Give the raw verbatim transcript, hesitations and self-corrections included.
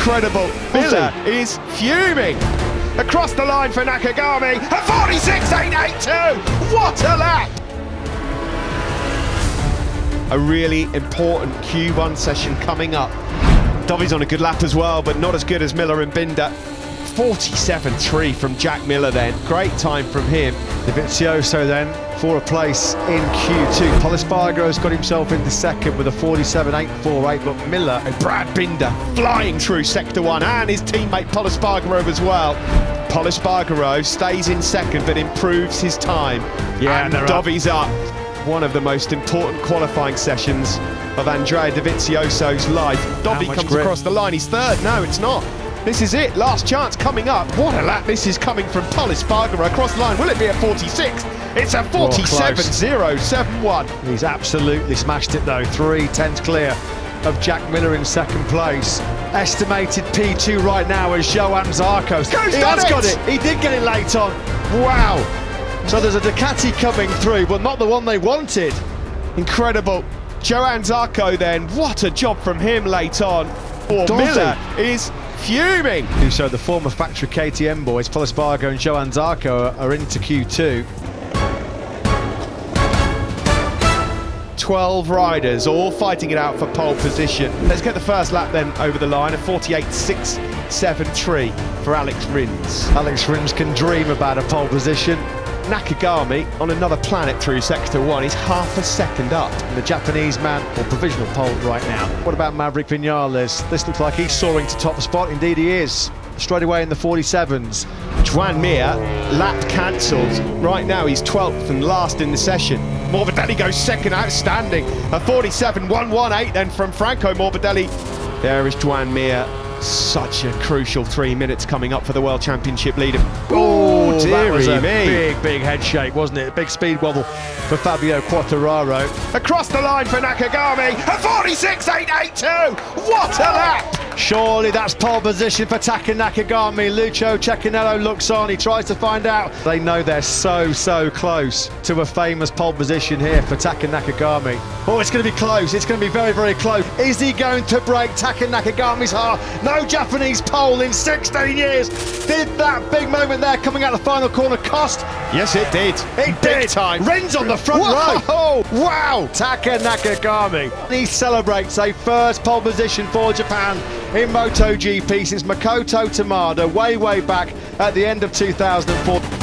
incredible. Miller is fuming. Across the line for Nakagami, a forty-six eight eighty-two. What a lap! A really important Q one session coming up. Dovi's on a good lap as well, but not as good as Miller and Binder. forty-seven three from Jack Miller then. Great time from him. Dovizioso then for a place in Q two. Pol Espargaró's got himself into second with a forty-seven eight forty-eight, but Miller and Brad Binder flying through sector one, and his teammate Pol Espargaró as well. Pol Espargaró stays in second but improves his time. Yeah, and Dovi's up. One of the most important qualifying sessions of Andrea Dovizioso's life. Dovi comes grip. across the line. He's third. No, it's not. This is it. Last chance coming up. What a lap. This is coming from Pol Espargaró across the line. Will it be a forty-six? It's a forty-seven oh seventy-one. He's absolutely smashed it, though. Three tenths clear of Jack Miller in second place. Estimated P two right now is Johann Zarco. He has got it. He did get it late on. Wow. So there's a Ducati coming through, but not the one they wanted. Incredible. Johann Zarco then, what a job from him late on. Or Miller is fuming. So the former factory K T M boys, Pol Espargaró and Johann Zarco, are into Q two. twelve riders all fighting it out for pole position. Let's get the first lap then over the line, a forty-eight six seventy-three for Alex Rins. Alex Rins can dream about a pole position. Nakagami on another planet through sector one. He's half a second up. And the Japanese man, or provisional pole right now. What about Maverick Vinales? This looks like he's soaring to top spot. Indeed he is. Straight away in the forty-sevens. Joan Mir, lap cancelled. Right now he's twelfth and last in the session. Morbidelli goes second, outstanding. A forty-seven one eighteen then from Franco Morbidelli. There is Joan Mir. Such a crucial three minutes coming up for the World Championship leader. Oh, dearie that was a me. Big, big head shake, wasn't it? A big speed wobble for Fabio Quartararo. Across the line for Nakagami, a forty-six eight eighty-two. What a lap! Surely that's pole position for Taka Nakagami. Lucio Cecinello looks on, he tries to find out. They know they're so, so close to a famous pole position here for Taka Nakagami. Oh, it's going to be close. It's going to be very, very close. Is he going to break Taka Nakagami's heart? No Japanese pole in sixteen years. Did that big moment there coming out the final corner cost? Yes, it did. It big did. Time. Rins on the front row. Wow. Taka Nakagami. He celebrates a first pole position for Japan in MotoGP since Makoto Tomada way, way back at the end of two thousand four.